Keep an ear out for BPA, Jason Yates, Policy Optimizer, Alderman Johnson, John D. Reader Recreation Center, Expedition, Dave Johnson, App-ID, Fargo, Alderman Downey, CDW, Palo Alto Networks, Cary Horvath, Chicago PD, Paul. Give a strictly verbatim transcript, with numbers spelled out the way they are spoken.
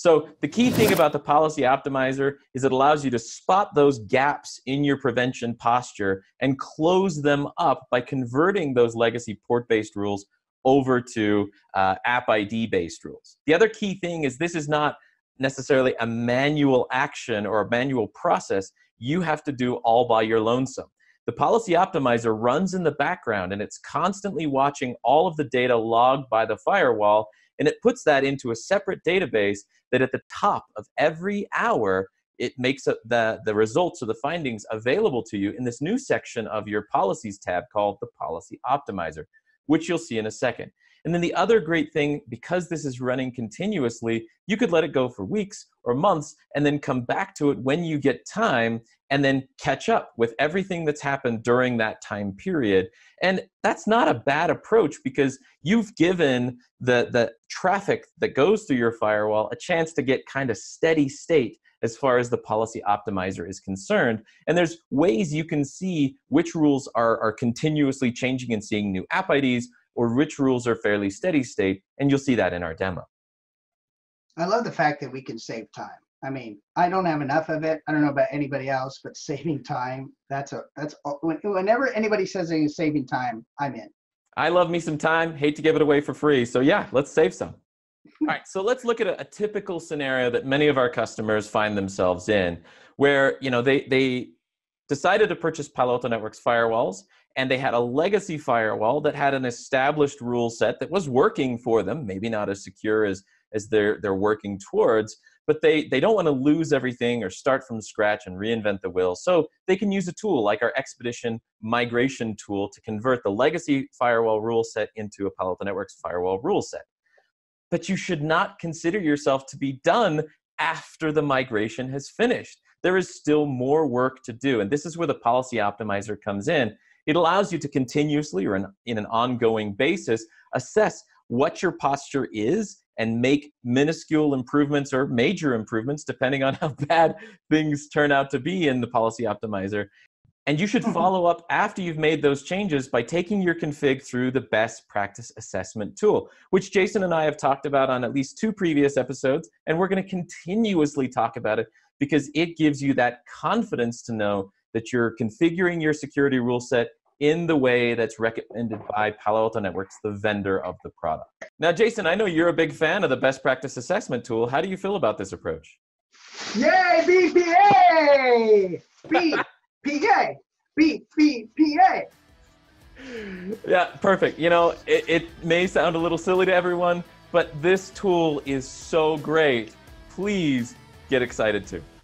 So the key thing about the Policy Optimizer is it allows you to spot those gaps in your prevention posture and close them up by converting those legacy port-based rules over to uh, app I D-based rules. The other key thing is this is not necessarily a manual action or a manual process. You have to do all by your lonesome. The Policy Optimizer runs in the background, and it's constantly watching all of the data logged by the firewall, and it puts that into a separate database that at the top of every hour, it makes the, the results or the findings available to you in this new section of your Policies tab called the Policy Optimizer, which you'll see in a second. And then the other great thing, because this is running continuously, you could let it go for weeks or months and then come back to it when you get time and then catch up with everything that's happened during that time period. And that's not a bad approach because you've given the, the traffic that goes through your firewall a chance to get kind of steady state as far as the Policy Optimizer is concerned. And there's ways you can see which rules are, are continuously changing and seeing new app I Ds, or which rules are fairly steady state, and you'll see that in our demo. I love the fact that we can save time. I mean, I don't have enough of it. I don't know about anybody else, but saving time, that's a, that's a, whenever anybody says they're saving time, I'm in. I love me some time, hate to give it away for free. So yeah, let's save some. All right, so let's look at a, a typical scenario that many of our customers find themselves in, where you know they they decided to purchase Palo Alto Networks firewalls, and they had a legacy firewall that had an established rule set that was working for them, maybe not as secure as as they're they're working towards, but they they don't want to lose everything or start from scratch and reinvent the wheel. So they can use a tool like our Expedition migration tool to convert the legacy firewall rule set into a Palo Alto Networks firewall rule set. But you should not consider yourself to be done after the migration has finished. There is still more work to do. And this is where the Policy Optimizer comes in. It allows you to continuously or in, in an ongoing basis assess what your posture is and make minuscule improvements or major improvements depending on how bad things turn out to be in the Policy Optimizer. And you should follow up after you've made those changes by taking your config through the best practice assessment tool, which Jason and I have talked about on at least two previous episodes, and we're going to continuously talk about it because it gives you that confidence to know that you're configuring your security rule set in the way that's recommended by Palo Alto Networks, the vendor of the product. Now, Jason, I know you're a big fan of the best practice assessment tool. How do you feel about this approach? Yay, B P A! B P A, B P P A. Yeah, perfect. You know, it, it may sound a little silly to everyone, but this tool is so great. Please get excited too.